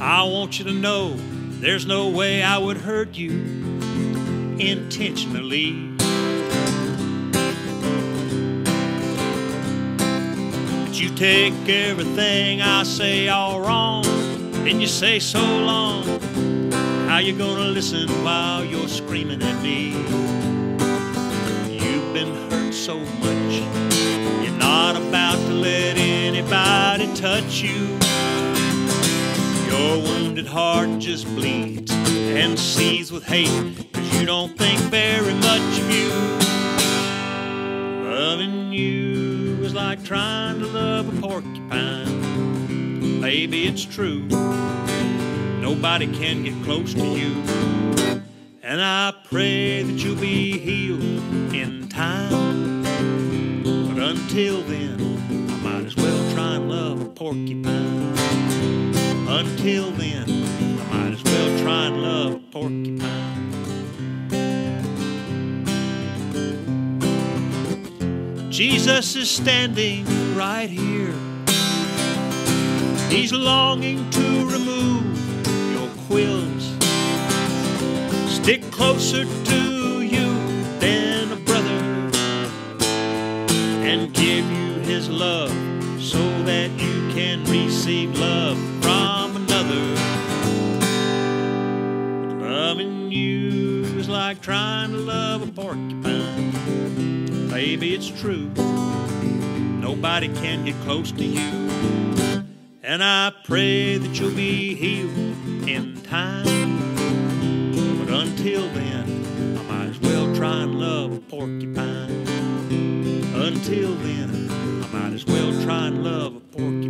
I want you to know there's no way I would hurt you intentionally. But you take everything I say all wrong, and you say so long. How you gonna listen while you're screaming at me? You've been hurt so much, you're not about to let anybody touch you. Your wounded heart just bleeds and seethes with hate, 'cause you don't think very much of you. Loving you is like trying to love a porcupine. Baby, it's true, nobody can get close to you. And I pray that you'll be healed in time, but until then, I might as well try and love a porcupine. Until then, I might as well try and love a porcupine. Jesus is standing right here. He's longing to remove your quills. Stick closer to you than a brother, and give you his love so that you can receive love from another. Loving you is like trying to love a porcupine. Baby, it's true, nobody can get close to you. And I pray that you'll be healed in time, but until then, I might as well try and love a porcupine. Until then, I might as well try and love a porcupine.